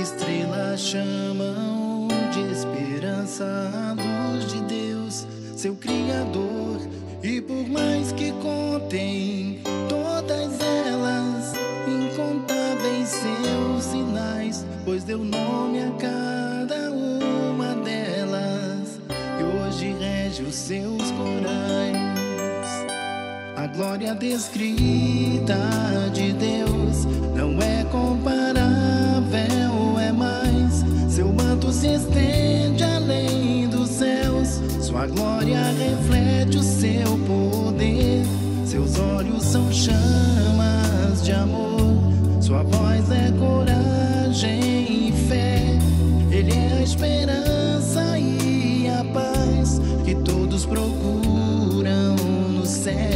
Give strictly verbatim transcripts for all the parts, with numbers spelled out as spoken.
Estrelas chamam de esperança a luz de Deus, seu Criador. E por mais que contem todas elas, incontáveis seus sinais, pois deu nome a cada uma delas, e hoje rege os seus corais. A glória descrita de Deus não é comparável, é mais. Seu manto se estende além dos céus, sua glória reflete o seu poder. Seus olhos são chamas de amor, sua voz é coragem e fé. Ele é a esperança e a paz que todos procuram no céu.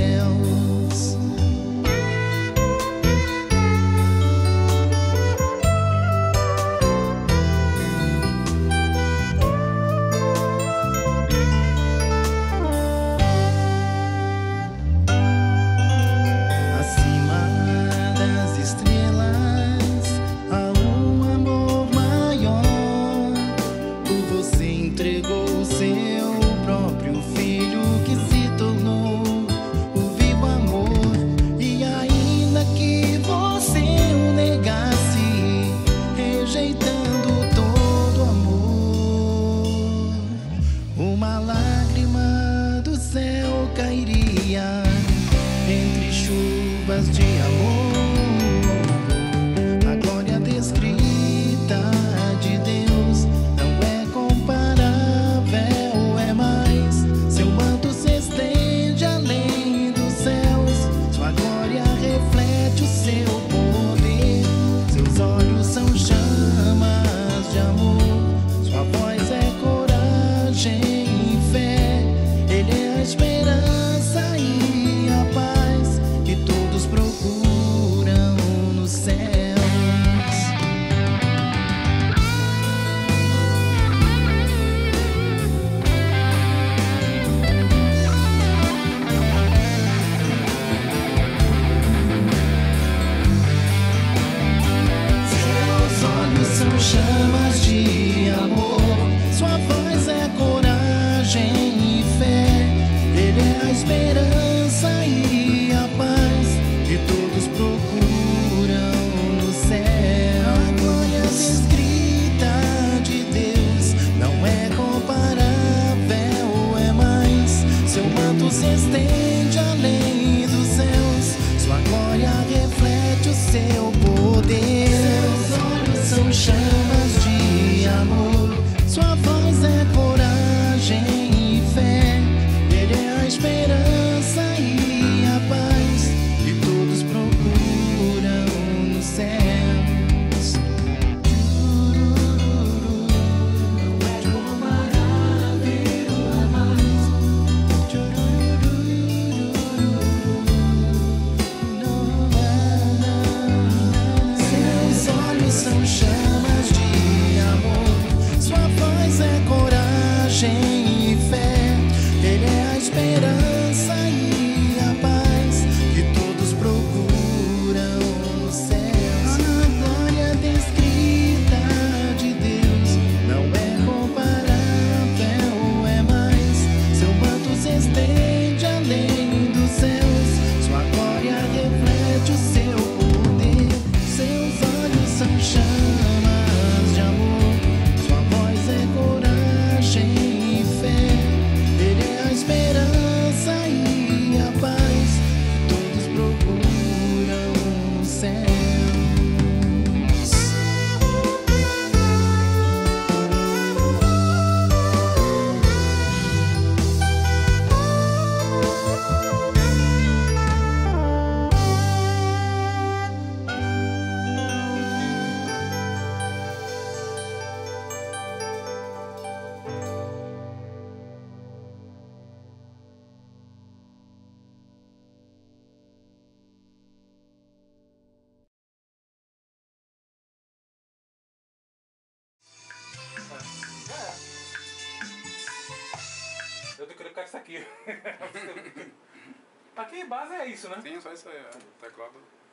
Aqui, base é isso, né? Sim, só isso aí, é. Teclado.